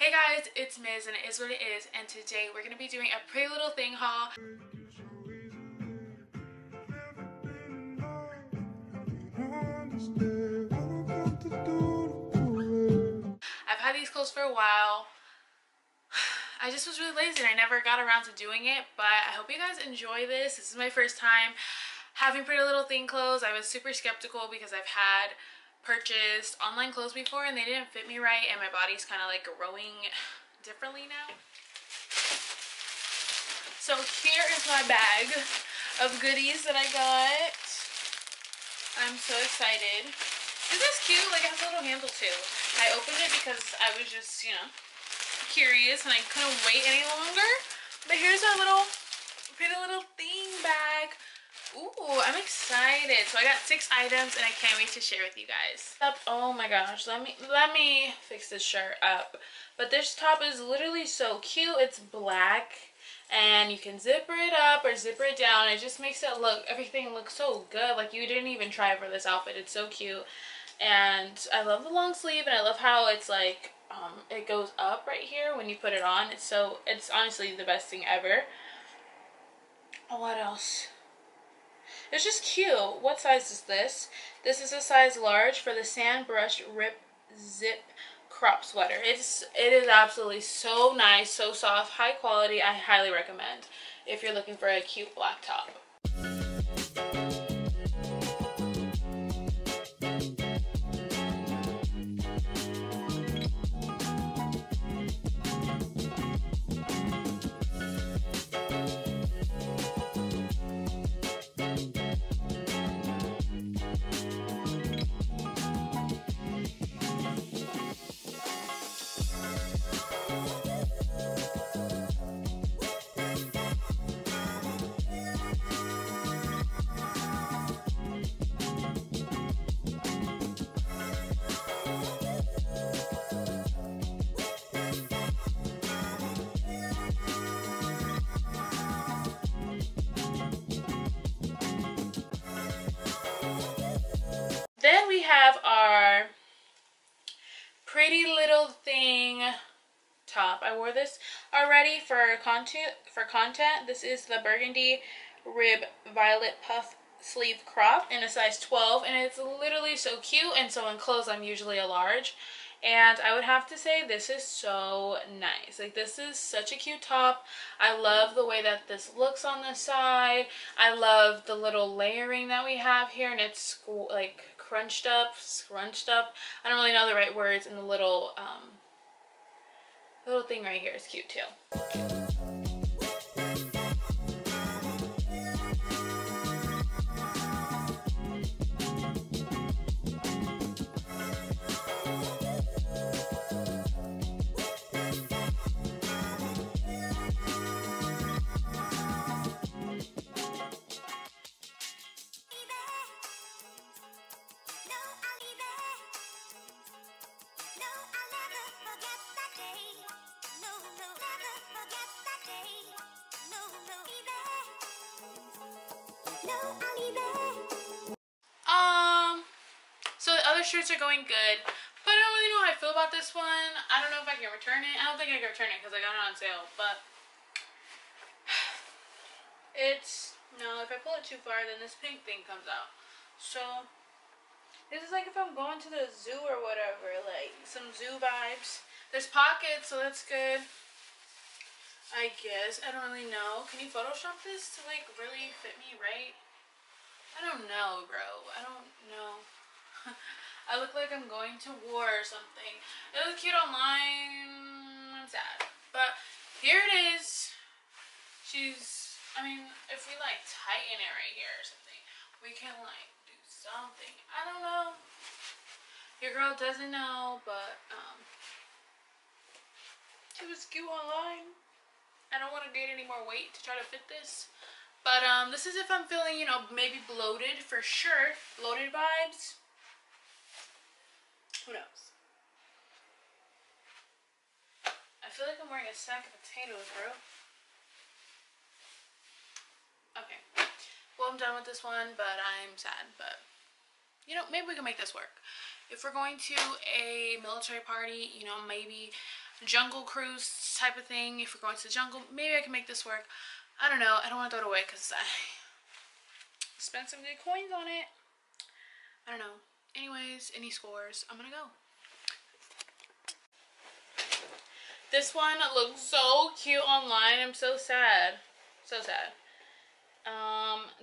Hey guys, it's Miz and it is what it is, and today we're going to be doing a Pretty Little Thing haul. I've had these clothes for a while. I just was really lazy and I never got around to doing it, but I hope you guys enjoy this. This is my first time having Pretty Little Thing clothes. I was super skeptical because I've had purchased online clothes before and they didn't fit me right, and my body's kind of like growing differently now. So here is my bag of goodies that I got. I'm so excited. Isn't this cute? Like, it has a little handle too. I opened it because I was just, you know, curious and I couldn't wait any longer. But here's our little Pretty Little Thing bag. Ooh, I'm excited. So I got 6 items and I can't wait to share with you guys. Oh my gosh, let me fix this shirt up. But this top is literally so cute. It's black and you can zip it up or zip it down. It just makes it look, everything looks so good. Like, you didn't even try for this outfit. It's so cute. And I love the long sleeve and I love how it's like, it goes up right here when you put it on. It's honestly the best thing ever. What else? It's just cute. What size is this? This is a size large for the sand brush rip zip crop sweater. It is absolutely so nice, so soft, high quality. I highly recommend if you're looking for a cute black top. Then we have our Pretty Little Thing top. I wore this already for content. This is the burgundy rib violet puff sleeve crop in a size 12, and it's literally so cute. And so in clothes, I'm usually a large, and I would have to say this is so nice. Like, this is such a cute top. I love the way that this looks on the side. I love the little layering that we have here, and it's like scrunched up. I don't really know the right words, and the little little thing right here is cute too. So the other shirts are going good, but I don't really know how I feel about this one. I don't know if I can return it. I don't think I can return it because I got it on sale, but it's, no, if I pull it too far, then this pink thing comes out. So this is like if I'm going to the zoo or whatever, like some zoo vibes. There's pockets, so that's good, I guess. I don't really know. Can you Photoshop this to like really fit me right? I don't know, bro. I don't know. I look like I'm going to war or something. It looks cute online. I'm sad. But here it is. She's, I mean, if we like tighten it right here or something, we can like do something. I don't know. Your girl doesn't know, but it was cute online. I don't want to gain any more weight to try to fit this. But this is if I'm feeling, you know, maybe bloated for sure. Bloated vibes. Who knows? I feel like I'm wearing a sack of potatoes, bro. Okay. Well, I'm done with this one, but I'm sad. But, you know, maybe we can make this work. If we're going to a military party, you know, maybe jungle cruise type of thing. If we're going to the jungle, maybe I can make this work. I don't know. I don't want to throw it away because I spent some good coins on it. I don't know. Anyways, any scores? I'm gonna go. This one looks so cute online. I'm so sad. So sad.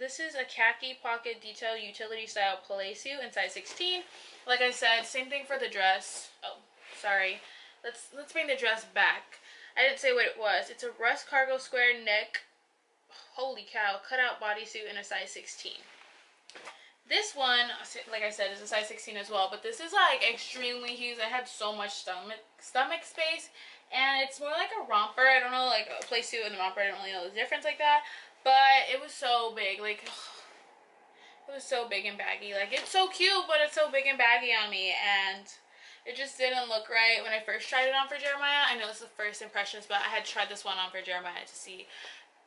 This is a khaki pocket detail utility style palasu in size 16. Like I said, same thing for the dress. Oh, sorry. Let's bring the dress back. I didn't say what it was. It's a rust cargo square neck. Holy cow. Cutout bodysuit in a size 16. This one, like I said, is a size 16 as well, but this is like extremely huge. I had so much stomach space, and it's more like a romper. I don't know, like a play suit and a romper. I don't really know the difference like that, but it was so big. Like, it was so big and baggy. Like, it's so cute, but it's so big and baggy on me, and it just didn't look right when I first tried it on for Jeremiah. I know this is the first impressions, but I had tried this one on for Jeremiah to see.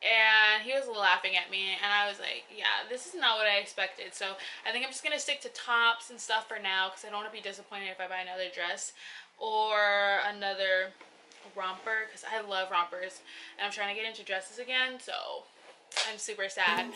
And he was laughing at me, and I was like, yeah, this is not what I expected. So I think I'm just gonna stick to tops and stuff for now, because I don't want to be disappointed if I buy another dress or another romper, because I love rompers and I'm trying to get into dresses again, so I'm super sad.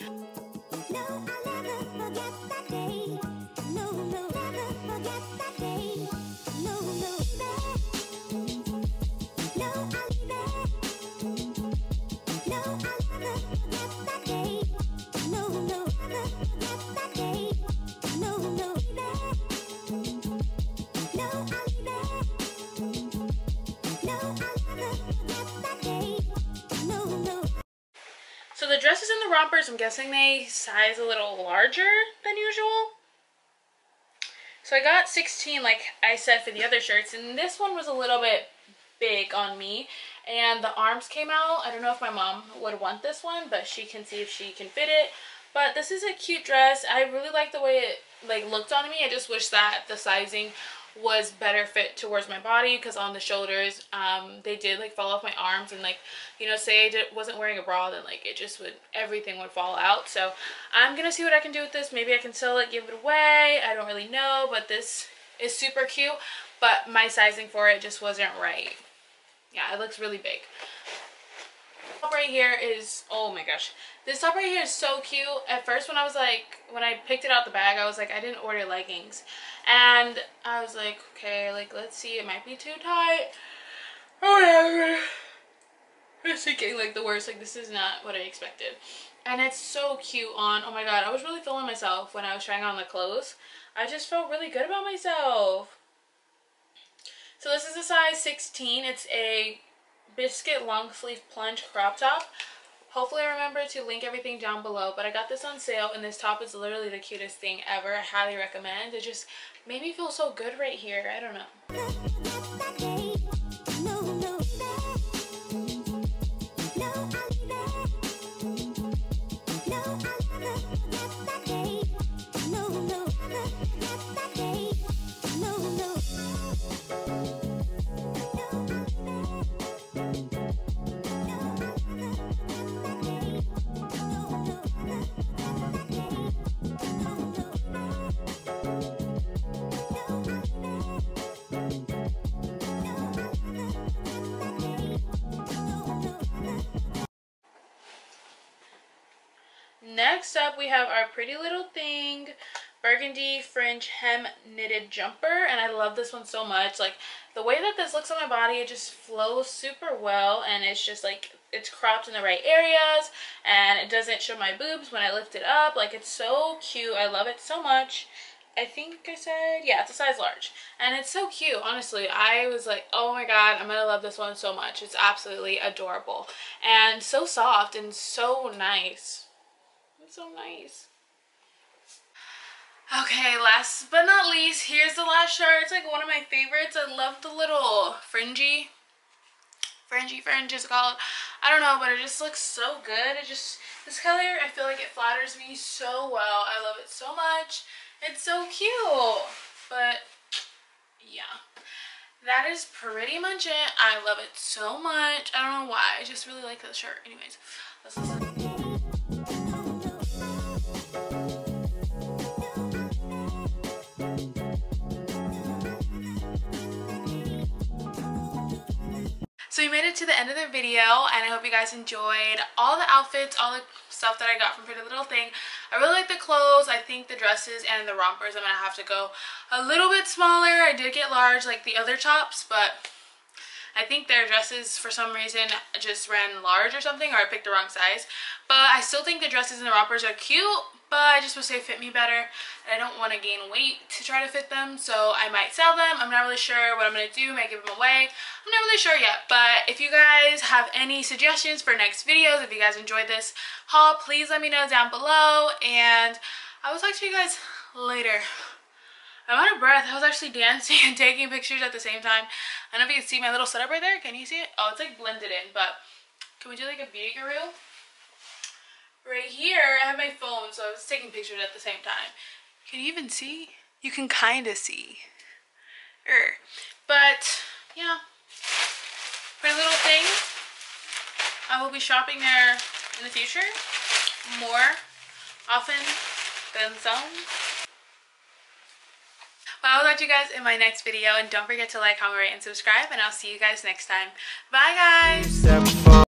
So the dresses and the rompers, I'm guessing they size a little larger than usual. So I got 16, like I said, for the other shirts, and this one was a little bit big on me, and the arms came out. I don't know if my mom would want this one, but she can see if she can fit it. But this is a cute dress. I really like the way it like looked on me. I just wish that the sizing was better fit towards my body, because on the shoulders they did like fall off my arms, and like, you know, say I wasn't wearing a bra, then like it just would, everything would fall out. So I'm gonna see what I can do with this. Maybe I can sell it, give it away, I don't really know, but this is super cute, but my sizing for it just wasn't right. Yeah, it looks really big. Top right here is, oh my gosh, this top right here is so cute. At first when I was like, when I picked it out the bag, I was like, I didn't order leggings, and I was like, okay, like let's see, it might be too tight or whatever. I was thinking like the worst, like this is not what I expected, and it's so cute on. Oh my god, I was really feeling myself when I was trying on the clothes. I just felt really good about myself. So this is a size 16. It's a biscuit long sleeve plunge crop top. Hopefully I remember to link everything down below, but I got this on sale, and this top is literally the cutest thing ever. I highly recommend. It just made me feel so good right here. I don't know. Next up, we have our Pretty Little Thing burgundy fringe hem knitted jumper, and I love this one so much. Like the way that this looks on my body, it just flows super well, and it's just like, it's cropped in the right areas, and it doesn't show my boobs when I lift it up. Like, it's so cute. I love it so much. I think I said, yeah, it's a size large, and it's so cute. Honestly, I was like, oh my god, I'm gonna love this one so much. It's absolutely adorable and so soft and so nice. So nice. Okay, last but not least, here's the last shirt. It's like one of my favorites. I love the little fringy is called. I don't know, but it just looks so good. It just, this color, I feel like it flatters me so well. I love it so much. It's so cute. But yeah, that is pretty much it. I love it so much. I don't know why, I just really like this shirt. Anyways, let's listen. So we made it to the end of the video, and I hope you guys enjoyed all the outfits, all the stuff that I got from Pretty Little Thing. I really like the clothes. I think the dresses and the rompers, I'm going to have to go a little bit smaller. I did get large like the other chops, but I think their dresses for some reason just ran large or something, or I picked the wrong size. But I still think the dresses and the rompers are cute, but I just wish they fit me better. And I don't want to gain weight to try to fit them, so I might sell them. I'm not really sure what I'm going to do. I might give them away. I'm not really sure yet, but if you guys have any suggestions for next videos, if you guys enjoyed this haul, please let me know down below, and I will talk to you guys later. I'm out of breath. I was actually dancing and taking pictures at the same time. I don't know if you can see my little setup right there. Can you see it? Oh, it's like blended in, but can we do like a beauty guru? Right here, I have my phone, so I was taking pictures at the same time. Can you even see? You can kind of see. But, yeah. Pretty Little Thing. I will be shopping there in the future more often than some. Well, I will talk to you guys in my next video, and don't forget to like, comment, rate, and subscribe, and I'll see you guys next time. Bye, guys!